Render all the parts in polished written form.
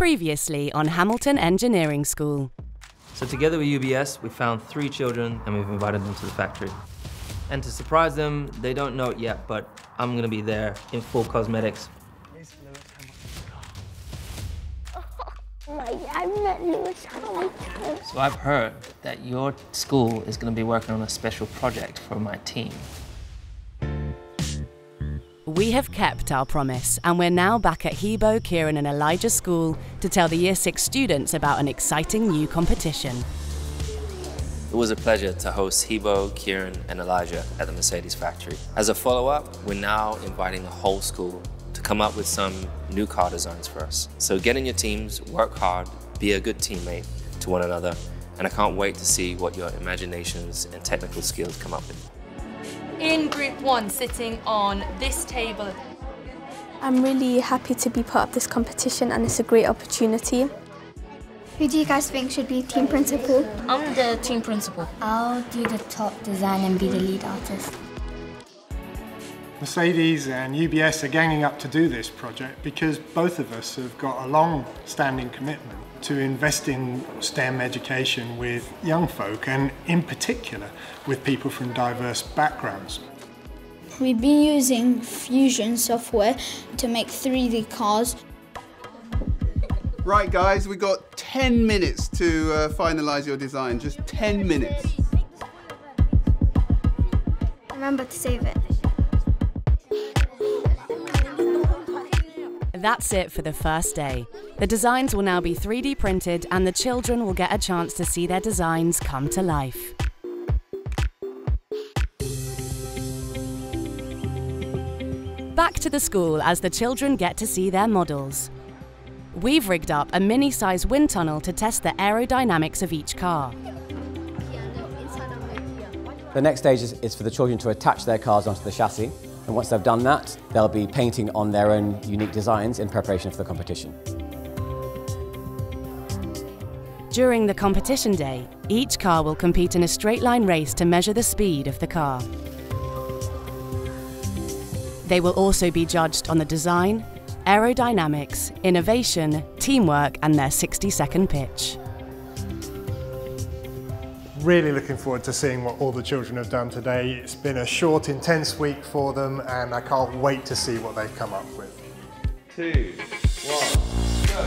Previously on Hamilton Engineering School. So together with UBS, we found 3 children and we've invited them to the factory. And to surprise them, they don't know it yet, but I'm gonna be there in full cosmetics. So I've heard that your school is gonna be working on a special project for my team. We have kept our promise, and we're now back at Hebo, Kieran and Elijah's school to tell the Year 6 students about an exciting new competition. It was a pleasure to host Hebo, Kieran and Elijah at the Mercedes factory. As a follow-up, we're now inviting the whole school to come up with some new car designs for us. So get in your teams, work hard, be a good teammate to one another, and I can't wait to see what your imaginations and technical skills come up with. In Group 1, sitting on this table. I'm really happy to be part of this competition and it's a great opportunity. Who do you guys think should be team principal? I'm the team principal. I'll do the top design and be the lead artist. Mercedes and UBS are ganging up to do this project because both of us have got a long-standing commitment to invest in STEM education with young folk and in particular with people from diverse backgrounds. We've been using Fusion software to make 3D cars. Right guys, we've got 10 minutes to finalise your design, just 10 minutes. Remember to save it. That's it for the first day. The designs will now be 3D printed and the children will get a chance to see their designs come to life. Back to the school as the children get to see their models. We've rigged up a mini-size wind tunnel to test the aerodynamics of each car. The next stage is for the children to attach their cars onto the chassis. And once they've done that, they'll be painting on their own unique designs in preparation for the competition. During the competition day, each car will compete in a straight-line race to measure the speed of the car. They will also be judged on the design, aerodynamics, innovation, teamwork, and their 60-second pitch. Really looking forward to seeing what all the children have done today. It's been a short, intense week for them, and I can't wait to see what they've come up with. 2, 1, go!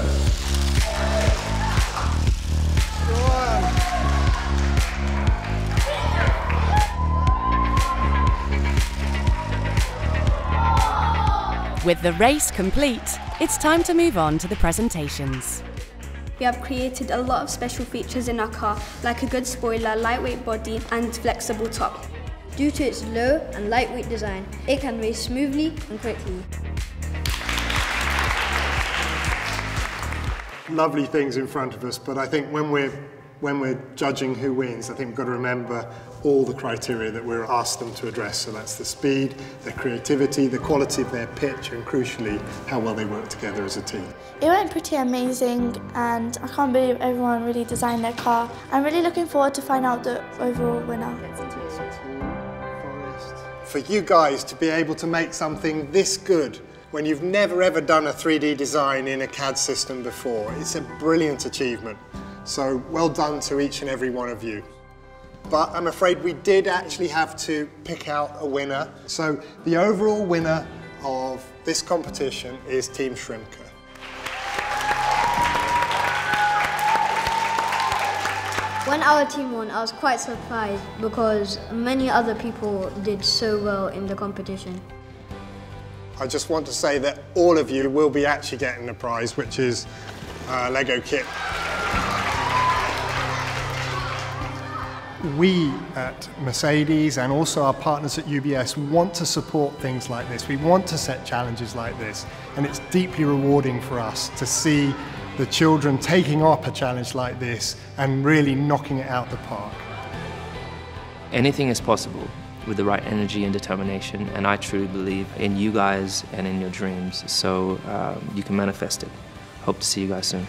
With the race complete, it's time to move on to the presentations. We have created a lot of special features in our car, like a good spoiler, lightweight body and flexible top. Due to its low and lightweight design, it can race smoothly and quickly. Lovely things in front of us, but I think when we're judging who wins, I think we've got to remember all the criteria that we're asked them to address. So that's the speed, their creativity, the quality of their pitch, and crucially, how well they work together as a team. It went pretty amazing, and I can't believe everyone really designed their car. I'm really looking forward to find out the overall winner. For you guys to be able to make something this good when you've never ever done a 3D design in a CAD system before, it's a brilliant achievement. So well done to each and every one of you. But I'm afraid we did actually have to pick out a winner. So the overall winner of this competition is Team Shrimka. When our team won, I was quite surprised because many other people did so well in the competition. I just want to say that all of you will be actually getting a prize, which is a LEGO kit. We at Mercedes and also our partners at UBS want to support things like this. We want to set challenges like this, and it's deeply rewarding for us to see the children taking up a challenge like this and really knocking it out the park. Anything is possible with the right energy and determination, and I truly believe in you guys and in your dreams, so you can manifest it. Hope to see you guys soon.